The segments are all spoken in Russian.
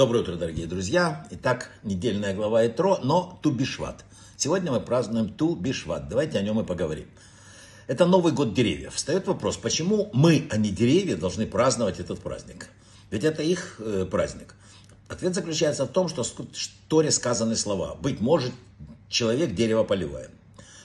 Доброе утро, дорогие друзья. Итак, недельная глава Итро, но Ту би-Шват. Сегодня мы празднуем Ту би-Шват. Давайте о нем и поговорим. Это Новый год деревьев. Встает вопрос, почему мы, а не деревья, должны праздновать этот праздник? Ведь это их праздник. Ответ заключается в том, что в Торе сказаны слова. Быть может, человек дерево поливает.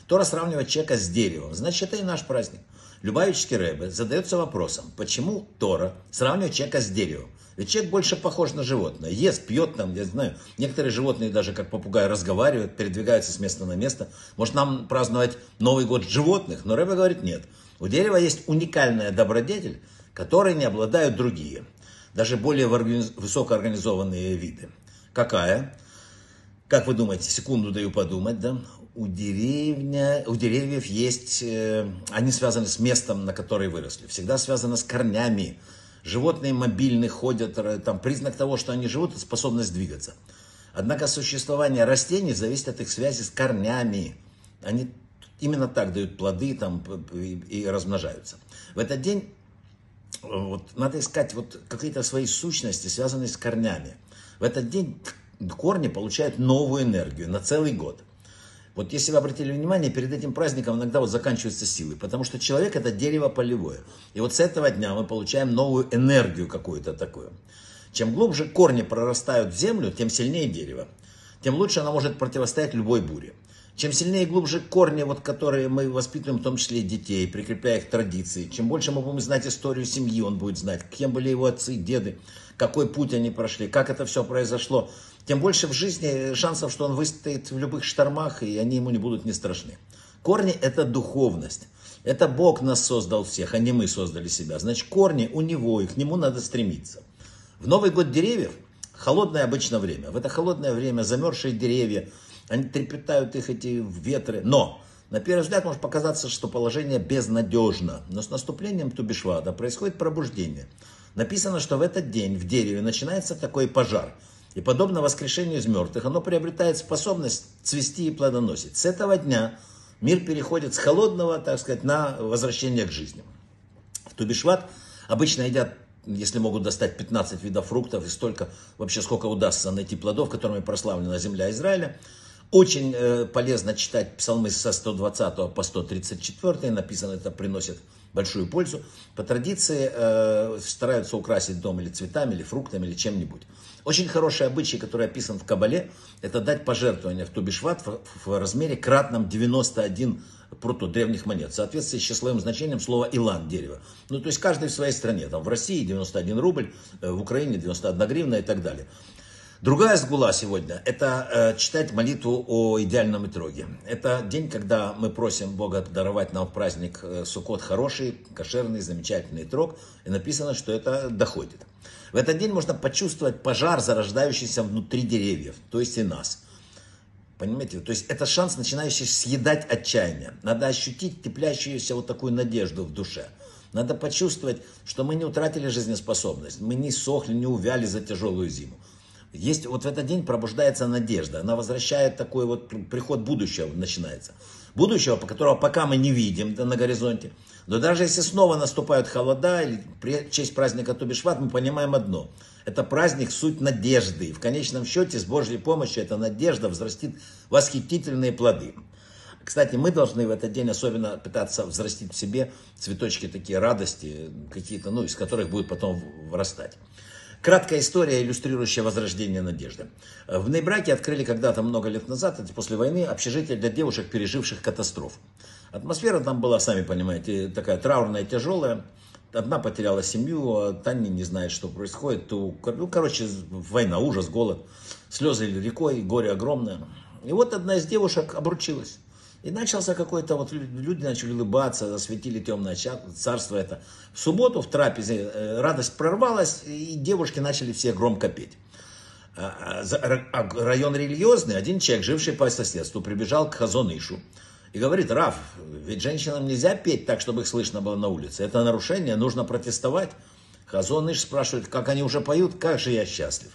Тора сравнивает человека с деревом. Значит, это и наш праздник. Любавический рэбе задается вопросом, почему Тора сравнивает человека с деревом? Ведь человек больше похож на животное. Ест, пьет, там, я знаю, некоторые животные даже как попугаи разговаривают, передвигаются с места на место. Может, нам праздновать Новый год животных? Но рэбе говорит, нет. У дерева есть уникальная добродетель, которой не обладают другие, даже более высокоорганизованные виды. Какая? Как вы думаете? Секунду даю подумать, да? У деревьев есть, они связаны с местом, на которое выросли. Всегда связано с корнями. Животные мобильны, ходят, там признак того, что они живут, способность двигаться. Однако существование растений зависит от их связи с корнями. Они именно так дают плоды там, и размножаются. В этот день вот, надо искать вот, какие-то свои сущности, связанные с корнями. В этот день корни получают новую энергию на целый год. Вот если вы обратили внимание, перед этим праздником иногда вот заканчиваются силы, потому что человек это дерево полевое. И вот с этого дня мы получаем новую энергию какую-то такую. Чем глубже корни прорастают в землю, тем сильнее дерево, тем лучше оно может противостоять любой буре. Чем сильнее и глубже корни, вот, которые мы воспитываем, в том числе и детей, прикрепляя их к традиции, чем больше мы будем знать историю семьи, он будет знать, кем были его отцы, деды, какой путь они прошли, как это все произошло, тем больше в жизни шансов, что он выстоит в любых штормах, и они ему не будут не страшны. Корни – это духовность. Это Бог нас создал всех, а не мы создали себя. Значит, корни у него, и к нему надо стремиться. В Новый год деревьев холодное обычно время. В это холодное время замерзшие деревья, они трепетают их эти ветры. Но, на первый взгляд, может показаться, что положение безнадежно. Но с наступлением Ту би-Швата происходит пробуждение. Написано, что в этот день в дереве начинается такой пожар. И подобно воскрешению из мертвых, оно приобретает способность цвести и плодоносить. С этого дня мир переходит с холодного, так сказать, на возвращение к жизни. В Ту би-Шват обычно едят, если могут достать 15 видов фруктов и столько, вообще сколько удастся найти плодов, которыми прославлена земля Израиля. Очень полезно читать псалмы со 120 по 134, написано, это приносит большую пользу. По традиции стараются украсить дом или цветами, или фруктами, или чем-нибудь. Очень хороший обычай, который описан в Кабале, это дать пожертвования в Ту би-Шват в размере кратном 91 пруту древних монет, в соответствии с числовым значением слова «илан» – дерево. Ну, то есть каждый в своей стране, там в России 91 рубль, в Украине 91 гривна и так далее. Другая сгула сегодня – это читать молитву о идеальном итроге. Это день, когда мы просим Бога даровать нам в праздник Сукот хороший, кошерный, замечательный итрог. И написано, что это доходит. В этот день можно почувствовать пожар, зарождающийся внутри деревьев, то есть и нас. Понимаете? То есть это шанс, начинающий съедать отчаяние. Надо ощутить теплящуюся вот такую надежду в душе. Надо почувствовать, что мы не утратили жизнеспособность, мы не сохли, не увяли за тяжелую зиму. Есть, вот в этот день пробуждается надежда, она возвращает такой вот приход будущего, начинается. Будущего, которого пока мы не видим да, на горизонте. Но даже если снова наступают холода, или в честь праздника Ту би-Шват, мы понимаем одно. Это праздник, суть надежды. И в конечном счете, с Божьей помощью, эта надежда взрастит восхитительные плоды. Кстати, мы должны в этот день особенно пытаться взрастить в себе цветочки такие радости, какие-то, ну, из которых будет потом вырастать. Краткая история, иллюстрирующая возрождение надежды. В Нейбраке открыли когда-то много лет назад, это после войны, общежитие для девушек, переживших катастроф. Атмосфера там была, сами понимаете, такая траурная, тяжелая. Одна потеряла семью, а Таня не знает, что происходит. Ну, короче, война, ужас, голод, слезы рекой, горе огромное. И вот одна из девушек обручилась. И начался какой-то, вот люди начали улыбаться, осветили темное царство это. В субботу в трапезе радость прорвалась, и девушки начали все громко петь. Район религиозный, один человек, живший по соседству, прибежал к Хазон Ишу и говорит: «Рав, ведь женщинам нельзя петь так, чтобы их слышно было на улице. Это нарушение, нужно протестовать». Хазон Иш спрашивает, как они уже поют, как же я счастлив,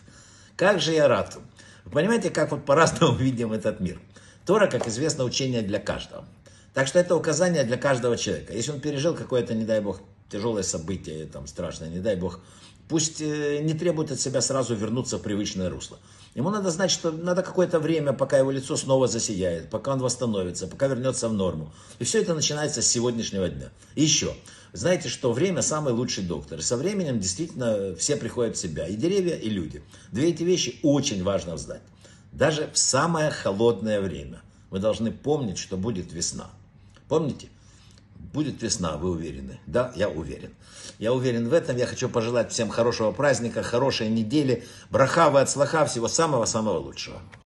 как же я рад. Вы понимаете, как вот по-разному видим этот мир. Тора, как известно, учение для каждого. Так что это указание для каждого человека. Если он пережил какое-то, не дай бог, тяжелое событие, там, страшное, не дай бог, Пусть не требует от себя сразу вернуться в привычное русло. Ему надо знать, что надо какое-то время, пока его лицо снова засияет, пока он восстановится, пока вернется в норму. И все это начинается с сегодняшнего дня. И еще. Знаете, что время самый лучший доктор. Со временем действительно все приходят в себя. И деревья, и люди. Две эти вещи очень важно знать. Даже в самое холодное время. Вы должны помнить, что будет весна. Помните? Будет весна, вы уверены? Да, я уверен. Я уверен в этом. Я хочу пожелать всем хорошего праздника, хорошей недели. Браха, вы от слаха, всего самого-самого лучшего.